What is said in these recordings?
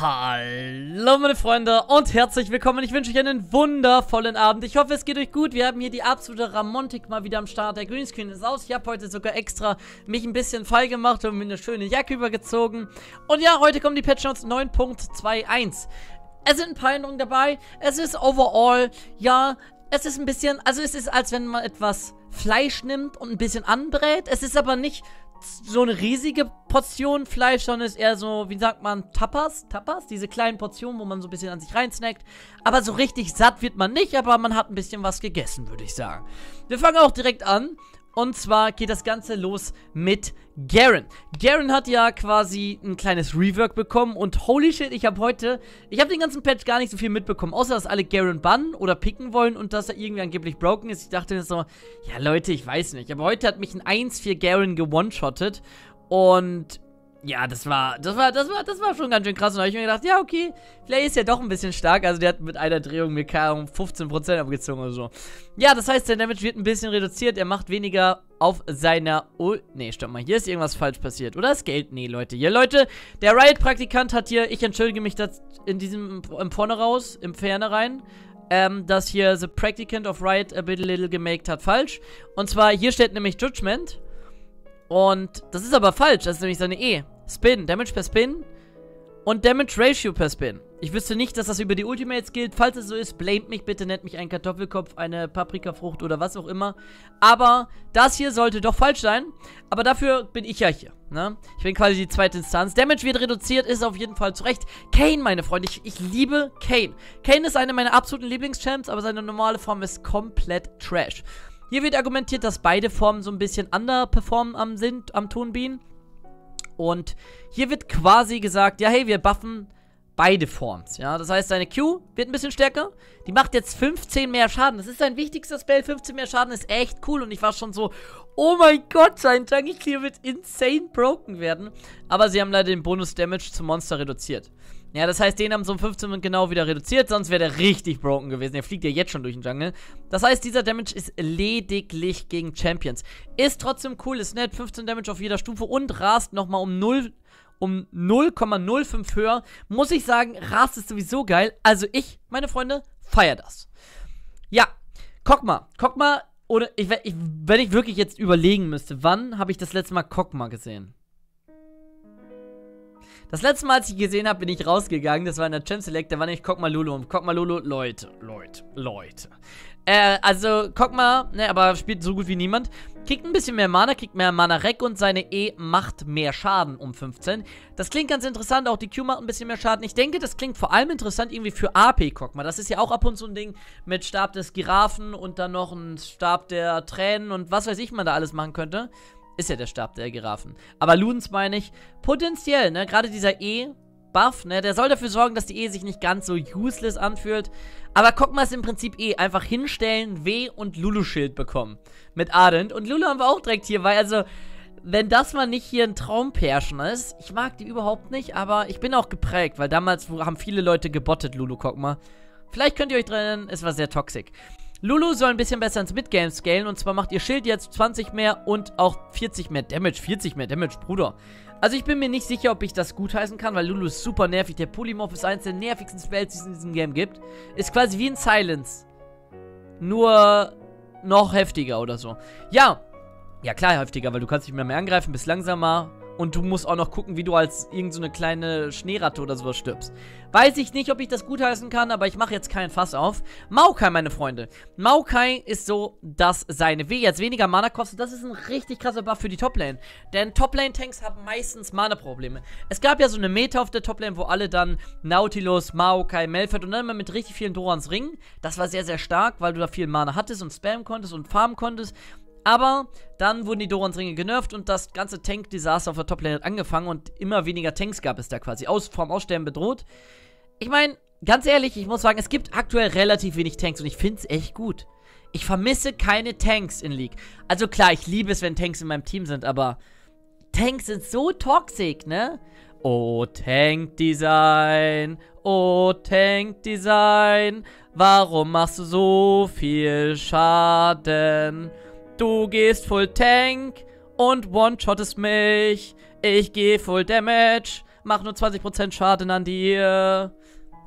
Hallo meine Freunde und herzlich willkommen. Ich wünsche euch einen wundervollen Abend. Ich hoffe, es geht euch gut. Wir haben hier die absolute Ramontik mal wieder am Start. Der Greenscreen ist aus. Ich habe heute sogar extra mich ein bisschen feil gemacht und mir eine schöne Jacke übergezogen. Und ja, heute kommen die Patchnotes 9.21. Es sind ein paar Änderungen dabei. Es ist overall, ja, es ist ein bisschen, also es ist, als wenn man etwas Fleisch nimmt und ein bisschen anbrät. Es ist aber nicht so eine riesige Portion Fleisch, sondern ist eher so, wie sagt man, Tapas, diese kleinen Portionen, wo man so ein bisschen an sich reinsnackt, aber so richtig satt wird man nicht, aber man hat ein bisschen was gegessen, würde ich sagen. Wir fangen auch direkt an, und zwar geht das Ganze los mit Garen. Garen hat ja quasi ein kleines Rework bekommen und holy shit, ich habe den ganzen Patch gar nicht so viel mitbekommen, außer dass alle Garen bannen oder picken wollen und dass er irgendwie angeblich broken ist. Ich dachte mir so, ja Leute, ich weiß nicht, aber heute hat mich ein 1-4 Garen gewonshottet und ja, das war schon ganz schön krass. Und da habe ich mir gedacht, ja okay, Flay ist ja doch ein bisschen stark. Also der hat mit einer Drehung mir kaum 15% abgezogen oder so. Ja, das heißt, der Damage wird ein bisschen reduziert. Er macht weniger auf seiner Ult. Ne, stopp mal, hier ist irgendwas falsch passiert. Oder das Geld? Nee, Leute. Hier, Leute, der Riot-Praktikant hat hier, ich entschuldige mich, dass in diesem, im Vornherein, dass hier The Practicant of Riot a bit little gemacht hat, falsch. Und zwar, hier steht nämlich Judgment. Und das ist aber falsch, das ist nämlich seine E. Spin, Damage per Spin und Damage Ratio per Spin. Ich wüsste nicht, dass das über die Ultimates gilt. Falls es so ist, blamet mich bitte, nennt mich einen Kartoffelkopf, eine Paprikafrucht oder was auch immer. Aber das hier sollte doch falsch sein. Aber dafür bin ich ja hier, ne? Ich bin quasi die zweite Instanz. Damage wird reduziert, ist auf jeden Fall zu Recht. Kane, meine Freunde, ich liebe Kane. Kane ist eine meiner absoluten Lieblingschamps, aber seine normale Form ist komplett Trash. Hier wird argumentiert, dass beide Formen so ein bisschen underperformen am Tonbean. Und hier wird quasi gesagt, ja hey, wir buffen beide Forms, ja, das heißt seine Q wird ein bisschen stärker, die macht jetzt 15 mehr Schaden, das ist sein wichtigster Spell, 15 mehr Schaden ist echt cool und ich war schon so, oh mein Gott, sein Jungle Clear wird insane broken werden, aber sie haben leider den Bonus Damage zum Monster reduziert. Ja, das heißt, den haben so um 15 genau wieder reduziert, sonst wäre der richtig broken gewesen. Der fliegt ja jetzt schon durch den Jungle. Das heißt, dieser Damage ist lediglich gegen Champions. Ist trotzdem cool, ist nett, 15 Damage auf jeder Stufe und rast nochmal um 0,05 höher. Muss ich sagen, rast ist sowieso geil. Also ich, meine Freunde, feier das. Ja, Kogma, oder wenn ich wirklich jetzt überlegen müsste, wann habe ich das letzte Mal Kogma gesehen? Das letzte Mal, als ich gesehen habe, bin ich rausgegangen. Das war in der Champ Select. Da war nämlich Kogma Lulu. Und Kogma Lulu, Leute. Also Kogma, ne, aber spielt so gut wie niemand. Kriegt ein bisschen mehr Mana, kriegt mehr Mana-Rec und seine E macht mehr Schaden um 15. Das klingt ganz interessant. Auch die Q macht ein bisschen mehr Schaden. Ich denke, das klingt vor allem interessant irgendwie für AP Kogma. Das ist ja auch ab und zu ein Ding mit Stab des Giraffen und dann noch ein Stab der Tränen und was weiß ich, man da alles machen könnte. Ist ja der Stab der Giraffen. Aber Ludens meine ich, potenziell, ne, gerade dieser E-Buff, ne, der soll dafür sorgen, dass die E sich nicht ganz so useless anfühlt. Aber Kogma ist im Prinzip E, einfach hinstellen, W und Lulu-Schild bekommen. Mit Ardent. Und Lulu haben wir auch direkt hier, weil also, wenn das mal nicht hier ein Traumpärchen ist, ich mag die überhaupt nicht, aber ich bin auch geprägt, weil damals haben viele Leute gebottet, Lulu Kogma. Vielleicht könnt ihr euch drinnen, es war sehr toxisch. Lulu soll ein bisschen besser ins Midgame scalen und zwar macht ihr Schild jetzt 20 mehr und auch 40 mehr Damage. 40 mehr Damage, Bruder. Also ich bin mir nicht sicher, ob ich das gutheißen kann, weil Lulu ist super nervig. Der Polymorph ist eins der nervigsten Spells, die es in diesem Game gibt. Ist quasi wie ein Silence. Nur noch heftiger oder so. Ja, ja klar heftiger, weil du kannst nicht mehr angreifen, bist langsamer. Und du musst auch noch gucken, wie du als irgend so eine kleine Schneeratte oder sowas stirbst. Weiß ich nicht, ob ich das gutheißen kann, aber ich mache jetzt kein Fass auf. Maokai, meine Freunde. Maokai ist so, dass seine W jetzt weniger Mana kostet. Das ist ein richtig krasser Buff für die Toplane. Denn Toplane-Tanks haben meistens Mana-Probleme. Es gab ja so eine Meta auf der Toplane, wo alle dann Nautilus, Maokai, Melford und dann immer mit richtig vielen Doransringen. Das war sehr, sehr stark, weil du da viel Mana hattest und spammen konntest und farmen konntest. Aber dann wurden die Doransringe genervt und das ganze Tank-Desaster auf der Top-Lane hat angefangen und immer weniger Tanks gab es da quasi. Vom Aussterben bedroht. Ich meine, ganz ehrlich, ich muss sagen, es gibt aktuell relativ wenig Tanks und ich finde es echt gut. Ich vermisse keine Tanks in League. Also klar, ich liebe es, wenn Tanks in meinem Team sind, aber Tanks sind so toxisch, ne? Oh, Tank-Design, oh, Tank-Design, warum machst du so viel Schaden? Du gehst Full Tank und one-shottest mich. Ich gehe Full Damage Macht nur 20% Schaden an die...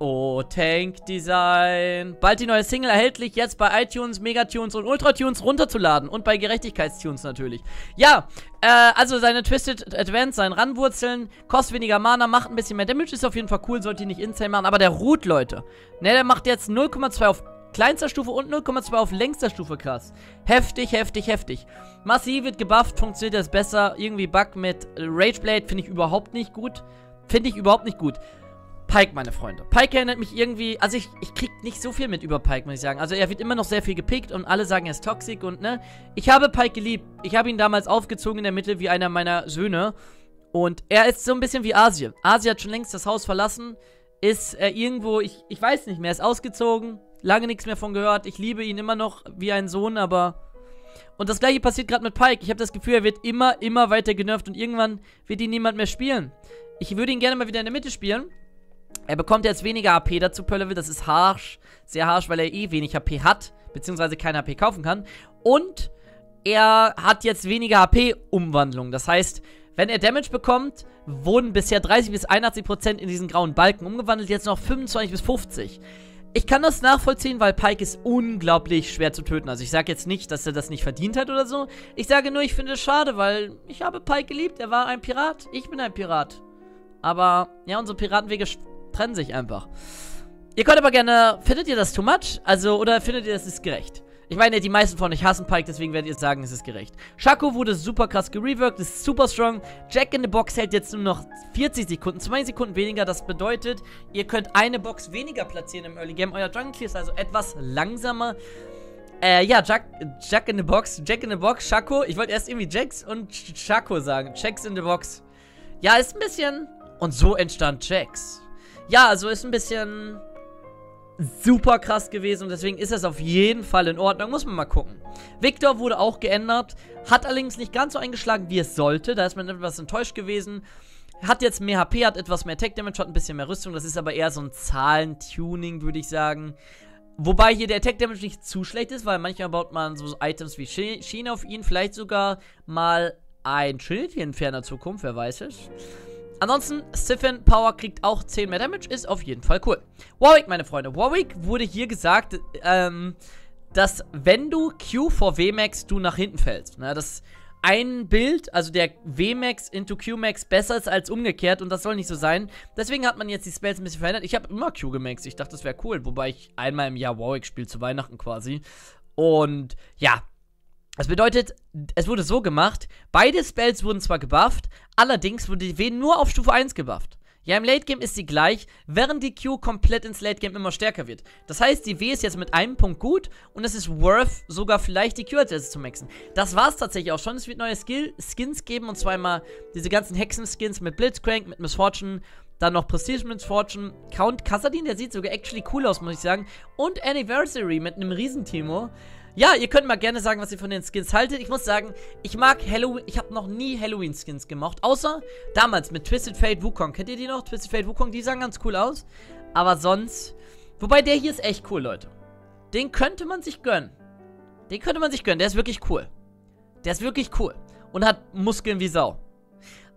Oh, Tank Design. Bald die neue Single erhältlich, jetzt bei iTunes, Megatunes und Ultratunes runterzuladen. Und bei Gerechtigkeitstunes natürlich. Ja, also seine Twisted Advance, sein Ranwurzeln, kostet weniger Mana, macht ein bisschen mehr Damage, ist auf jeden Fall cool, sollte ihn nicht insane machen. Aber der ruht, Leute. Ne, der macht jetzt 0,2 auf kleinster Stufe und 0,2 auf längster Stufe, krass. Heftig, heftig, heftig. Massiv wird gebufft, funktioniert das besser. Irgendwie Bug mit Rageblade finde ich überhaupt nicht gut. Pike, meine Freunde. Pike erinnert mich irgendwie... Also ich krieg nicht so viel mit über Pike, muss ich sagen. Also er wird immer noch sehr viel gepickt und alle sagen, er ist toxisch und ne. Ich habe Pike geliebt. Ich habe ihn damals aufgezogen in der Mitte wie einer meiner Söhne. Und er ist so ein bisschen wie Asia. Asia hat schon längst das Haus verlassen. Ist irgendwo... Ich weiß nicht mehr. Ist ausgezogen. Lange nichts mehr von gehört. Ich liebe ihn immer noch wie einen Sohn, aber... Und das gleiche passiert gerade mit Pike. Ich habe das Gefühl, er wird immer weiter genervt und irgendwann wird ihn niemand mehr spielen. Ich würde ihn gerne mal wieder in der Mitte spielen. Er bekommt jetzt weniger AP dazu per Level, das ist harsch, sehr harsch, weil er eh wenig AP hat, beziehungsweise keine AP kaufen kann. Und er hat jetzt weniger AP-Umwandlung, das heißt, wenn er Damage bekommt, wurden bisher 30 bis 81% in diesen grauen Balken umgewandelt, jetzt noch 25 bis 50. Ich kann das nachvollziehen, weil Pike ist unglaublich schwer zu töten. Also ich sage jetzt nicht, dass er das nicht verdient hat oder so. Ich sage nur, ich finde es schade, weil ich habe Pike geliebt, er war ein Pirat, ich bin ein Pirat. Aber, ja, unsere Piratenwege trennen sich einfach. Ihr könnt aber gerne... Findet ihr das too much? Also, oder findet ihr, das ist gerecht? Ich meine, die meisten von euch hassen Pike, deswegen werdet ihr sagen, es ist gerecht. Shaco wurde super krass gereworked, ist super strong. Jack in the Box hält jetzt nur noch 40 Sekunden, 20 Sekunden weniger. Das bedeutet, ihr könnt eine Box weniger platzieren im Early Game. Euer Jungle Clear ist also etwas langsamer. Ja, Jack in the Box, Shaco. Ich wollte erst irgendwie Jacks und Shaco sagen. Jacks in the Box. Ja, ist ein bisschen... Und so entstand Jax. Ja, also ist ein bisschen super krass gewesen und deswegen ist das auf jeden Fall in Ordnung. Muss man mal gucken. Victor wurde auch geändert, hat allerdings nicht ganz so eingeschlagen, wie es sollte. Da ist man etwas enttäuscht gewesen. Hat jetzt mehr HP, hat etwas mehr Attack Damage, hat ein bisschen mehr Rüstung. Das ist aber eher so ein Zahlentuning, würde ich sagen. Wobei hier der Attack Damage nicht zu schlecht ist, weil manchmal baut man so Items wie Schiene auf ihn. Vielleicht sogar mal ein Schild hier in ferner Zukunft, wer weiß es. Ansonsten, Siphon Power kriegt auch 10 mehr Damage, ist auf jeden Fall cool. Warwick, meine Freunde. Warwick wurde hier gesagt, dass wenn du Q vor W-Max, du nach hinten fällst. Na, dass ein Bild, also der W-Max into Q-Max besser ist als umgekehrt und das soll nicht so sein. Deswegen hat man jetzt die Spells ein bisschen verändert. Ich habe immer Q gemaxt, ich dachte, das wäre cool. Wobei ich einmal im Jahr Warwick spiele, zu Weihnachten quasi. Und ja... Das bedeutet, es wurde so gemacht, beide Spells wurden zwar gebufft, allerdings wurde die W nur auf Stufe 1 gebufft. Ja, im Late Game ist sie gleich, während die Q komplett ins Late Game immer stärker wird. Das heißt, die W ist jetzt mit einem Punkt gut und es ist worth, sogar vielleicht die Q als erstes zu maxen. Das war's tatsächlich auch schon. Es wird neue Skins geben und zwar immer diese ganzen Hexen-Skins mit Blitzcrank, mit Miss Fortune, dann noch Prestige Miss Fortune, Count Kazadin, der sieht sogar actually cool aus, muss ich sagen, und Anniversary mit einem Riesentimo. Ja, ihr könnt mal gerne sagen, was ihr von den Skins haltet. Ich muss sagen, ich mag Halloween. Ich habe noch nie Halloween-Skins gemocht. Außer damals mit Twisted Fate Wukong. Kennt ihr die noch? Twisted Fate Wukong, die sahen ganz cool aus. Aber sonst... Wobei, der hier ist echt cool, Leute. Den könnte man sich gönnen. Der ist wirklich cool. Und hat Muskeln wie Sau.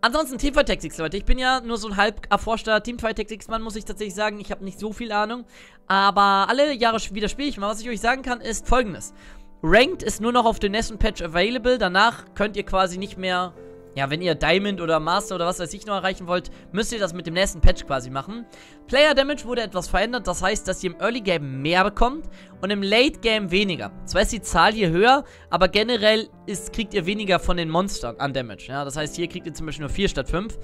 Ansonsten Teamfight Tactics, Leute. Ich bin ja nur so ein halb erforschter Teamfight Tactics-Mann, muss ich tatsächlich sagen. Ich habe nicht so viel Ahnung. Aber alle Jahre wieder spiele ich mal. Was ich euch sagen kann, ist folgendes. Ranked ist nur noch auf dem nächsten Patch available. Danach könnt ihr quasi nicht mehr... Ja, wenn ihr Diamond oder Master oder was weiß ich noch erreichen wollt, müsst ihr das mit dem nächsten Patch quasi machen. Player Damage wurde etwas verändert. Das heißt, dass ihr im Early Game mehr bekommt und im Late Game weniger. Zwar ist die Zahl hier höher, aber generell kriegt ihr weniger von den Monstern an Damage. Ja, das heißt, hier kriegt ihr zum Beispiel nur 4 statt 5.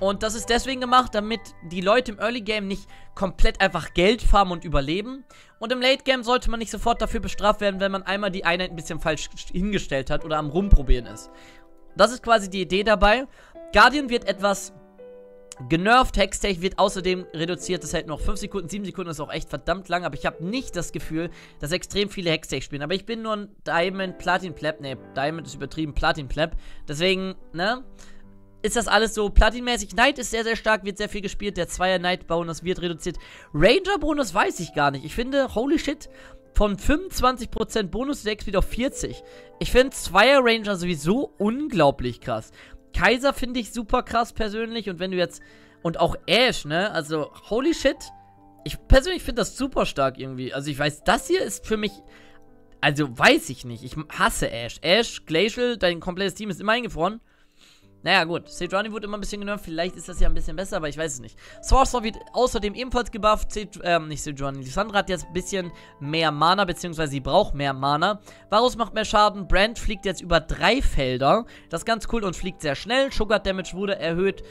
Und das ist deswegen gemacht, damit die Leute im Early Game nicht komplett einfach Geld farmen und überleben. Und im Late Game sollte man nicht sofort dafür bestraft werden, wenn man einmal die Einheit ein bisschen falsch hingestellt hat oder am Rumprobieren ist. Das ist quasi die Idee dabei. Guardian wird etwas genervt. Hextech wird außerdem reduziert. Das hält noch 5 Sekunden. 7 Sekunden ist auch echt verdammt lang. Aber ich habe nicht das Gefühl, dass extrem viele Hextech spielen. Aber ich bin nur ein Diamond-Platin-Pleb. Ne, Diamond ist übertrieben. Platin-Pleb. Deswegen, ne, ist das alles so platinmäßig. Knight ist sehr, sehr stark. Wird sehr viel gespielt. Der 2er-Knight-Bonus wird reduziert. Ranger-Bonus weiß ich gar nicht. Ich finde, holy shit... Von 25% Bonus zu 6 wieder auf 40. Ich finde 2er Ranger sowieso unglaublich krass. Kaiser finde ich super krass persönlich. Und wenn du jetzt Und auch Ash, ne? Also, holy shit. Ich persönlich finde das super stark irgendwie. Also, ich weiß, das hier ist für mich... Also, weiß ich nicht. Ich hasse Ash. Ash, Glacial, dein komplettes Team ist immer eingefroren. Naja, gut. Sejuani wurde immer ein bisschen genervt. Vielleicht ist das ja ein bisschen besser, aber ich weiß es nicht. Sorcerer wird außerdem ebenfalls gebufft. Lissandra hat jetzt ein bisschen mehr Mana, beziehungsweise sie braucht mehr Mana. Varus macht mehr Schaden. Brand fliegt jetzt über 3 Felder. Das ist ganz cool und fliegt sehr schnell. Sugar Damage wurde erhöht.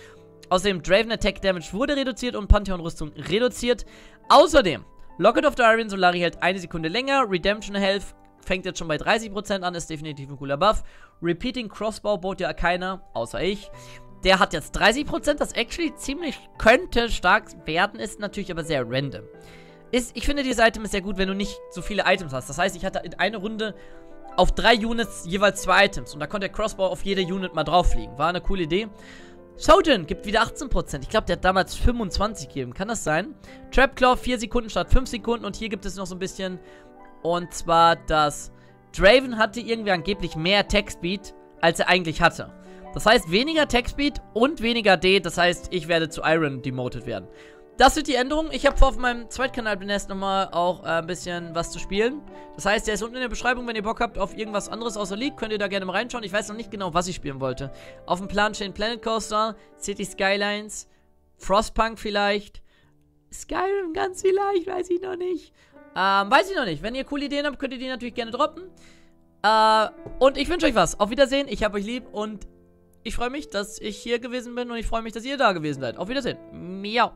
Außerdem Draven Attack Damage wurde reduziert und Pantheon Rüstung reduziert. Außerdem Locket of the Iron Solari hält 1 Sekunde länger. Redemption Health fängt jetzt schon bei 30% an, ist definitiv ein cooler Buff. Repeating Crossbow bot ja keiner, außer ich. Der hat jetzt 30%, das actually ziemlich könnte stark werden, ist natürlich aber sehr random. Ich finde, dieses Item ist sehr gut, wenn du nicht so viele Items hast. Das heißt, ich hatte in einer Runde auf 3 Units jeweils 2 Items. Und da konnte der Crossbow auf jede Unit mal drauf fliegen. War eine coole Idee. Shoujin gibt wieder 18%. Ich glaube, der hat damals 25 gegeben. Kann das sein? Trapclaw 4 Sekunden statt 5 Sekunden. Und hier gibt es noch so ein bisschen... Und zwar, dass Draven hatte irgendwie angeblich mehr Attack Speed, als er eigentlich hatte. Das heißt, weniger Attack Speed und weniger D. Das heißt, ich werde zu Iron demoted werden. Das wird die Änderung. Ich habe vor, auf meinem Zweitkanal demnächst nochmal auch ein bisschen was zu spielen. Das heißt, der ist unten in der Beschreibung. Wenn ihr Bock habt auf irgendwas anderes außer League, könnt ihr da gerne mal reinschauen. Ich weiß noch nicht genau, was ich spielen wollte. Auf dem Plan stehen Planet Coaster, City Skylines, Frostpunk vielleicht, Skyrim ganz vielleicht, weiß ich noch nicht. Weiß ich noch nicht. Wenn ihr coole Ideen habt, könnt ihr die natürlich gerne droppen. Und ich wünsche euch was. Auf Wiedersehen. Ich hab euch lieb und ich freue mich, dass ich hier gewesen bin und ich freue mich, dass ihr da gewesen seid. Auf Wiedersehen. Miau.